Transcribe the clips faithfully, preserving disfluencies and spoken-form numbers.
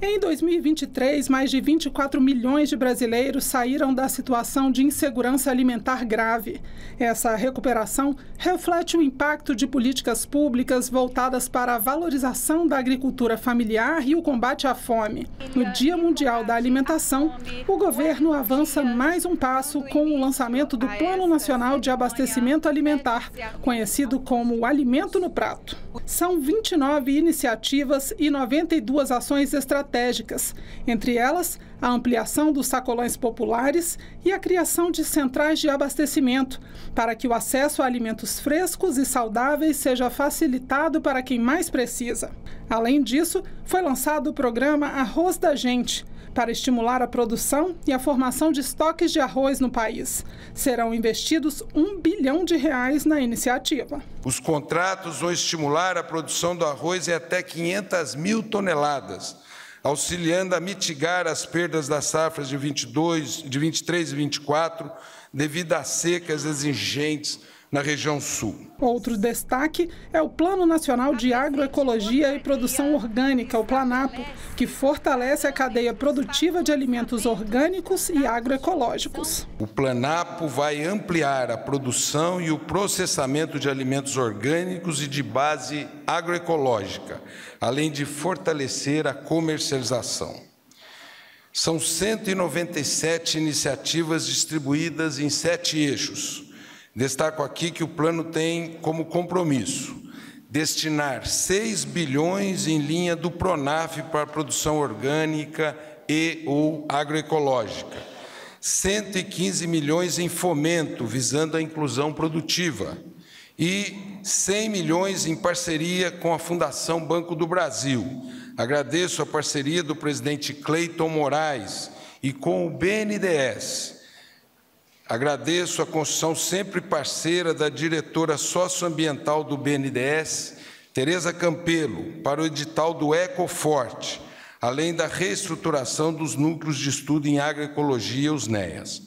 Em dois mil e vinte e três, mais de vinte e quatro milhões de brasileiros saíram da situação de insegurança alimentar grave. Essa recuperação reflete o impacto de políticas públicas voltadas para a valorização da agricultura familiar e o combate à fome. No Dia Mundial da Alimentação, o governo avança mais um passo com o lançamento do Plano Nacional de Abastecimento Alimentar, conhecido como Alimento no Prato. São vinte e nove iniciativas e noventa e duas ações estratégicas. estratégicas, entre elas a ampliação dos sacolões populares e a criação de centrais de abastecimento, para que o acesso a alimentos frescos e saudáveis seja facilitado para quem mais precisa. Além disso, foi lançado o programa Arroz da Gente, para estimular a produção e a formação de estoques de arroz no país. Serão investidos um bilhão de reais na iniciativa. Os contratos vão estimular a produção do arroz em até quinhentas mil toneladas, auxiliando a mitigar as perdas das safras de vinte e dois, de vinte e três e vinte e quatro, devido às secas e às enchentes na região sul. Outro destaque é o Plano Nacional de Agroecologia e Produção Orgânica, o Planapo, que fortalece a cadeia produtiva de alimentos orgânicos e agroecológicos. O Planapo vai ampliar a produção e o processamento de alimentos orgânicos e de base agroecológica, além de fortalecer a comercialização. São cento e noventa e sete iniciativas distribuídas em sete eixos. Destaco aqui que o plano tem como compromisso destinar seis bilhões em linha do PRONAF para a produção orgânica e ou agroecológica, cento e quinze milhões em fomento visando a inclusão produtiva e cem milhões em parceria com a Fundação Banco do Brasil. Agradeço a parceria do presidente Cleiton Moraes e com o B N D E S. Agradeço a construção sempre parceira da diretora socioambiental do B N D E S, Teresa Campelo, para o edital do EcoForte, além da reestruturação dos núcleos de estudo em agroecologia, os NEAS.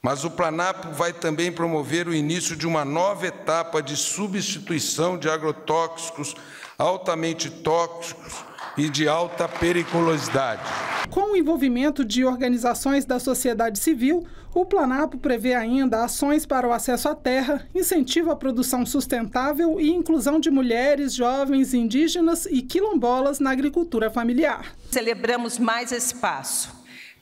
Mas o Planapo vai também promover o início de uma nova etapa de substituição de agrotóxicos altamente tóxicos e de alta periculosidade. Com o envolvimento de organizações da sociedade civil, o Planapo prevê ainda ações para o acesso à terra, incentivo à produção sustentável e inclusão de mulheres, jovens, indígenas e quilombolas na agricultura familiar. Celebramos mais esse passo.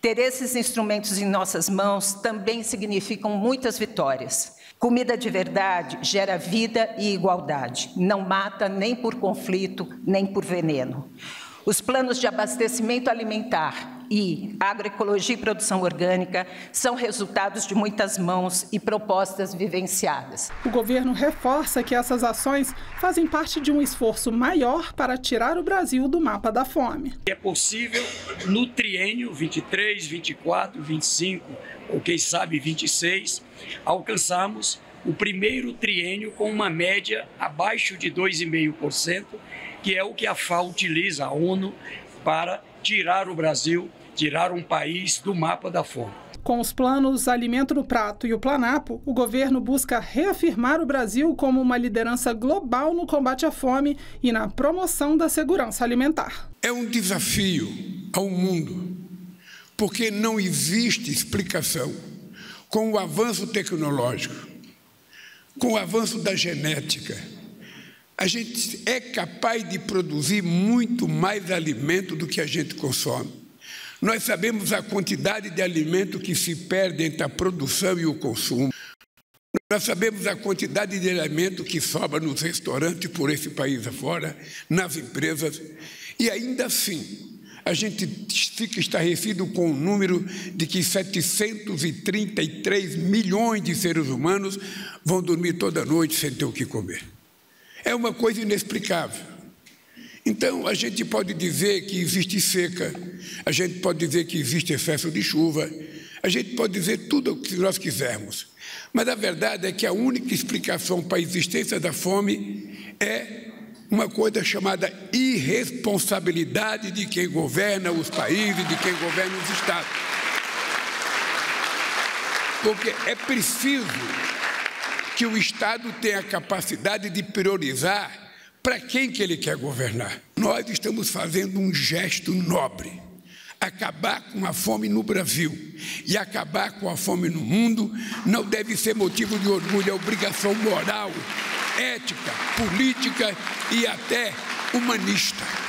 Ter esses instrumentos em nossas mãos também significam muitas vitórias. Comida de verdade gera vida e igualdade, não mata nem por conflito, nem por veneno. Os planos de abastecimento alimentar e agroecologia e produção orgânica são resultados de muitas mãos e propostas vivenciadas. O governo reforça que essas ações fazem parte de um esforço maior para tirar o Brasil do mapa da fome. É possível no triênio vinte e três, vinte e quatro, vinte e cinco, ou quem sabe vinte e seis, alcançamos o primeiro triênio com uma média abaixo de dois vírgula cinco por cento, que é o que a FAO utiliza, a ONU, para tirar o Brasil, tirar um país do mapa da fome. Com os planos Alimento no Prato e o Planapo, o governo busca reafirmar o Brasil como uma liderança global no combate à fome e na promoção da segurança alimentar. É um desafio ao mundo, porque não existe explicação com o avanço tecnológico, com o avanço da genética. A gente é capaz de produzir muito mais alimento do que a gente consome. Nós sabemos a quantidade de alimento que se perde entre a produção e o consumo. Nós sabemos a quantidade de alimento que sobra nos restaurantes por esse país afora, nas empresas, e ainda assim a gente fica estarrecido com o número de que setecentos e trinta e três milhões de seres humanos vão dormir toda noite sem ter o que comer. É uma coisa inexplicável. Então, a gente pode dizer que existe seca, a gente pode dizer que existe excesso de chuva, a gente pode dizer tudo o que nós quisermos. Mas a verdade é que a única explicação para a existência da fome é uma coisa chamada irresponsabilidade de quem governa os países, de quem governa os estados. Porque é preciso que o Estado tenha a capacidade de priorizar para quem que ele quer governar. Nós estamos fazendo um gesto nobre. Acabar com a fome no Brasil e acabar com a fome no mundo não deve ser motivo de orgulho, é obrigação moral, ética, política e até humanista.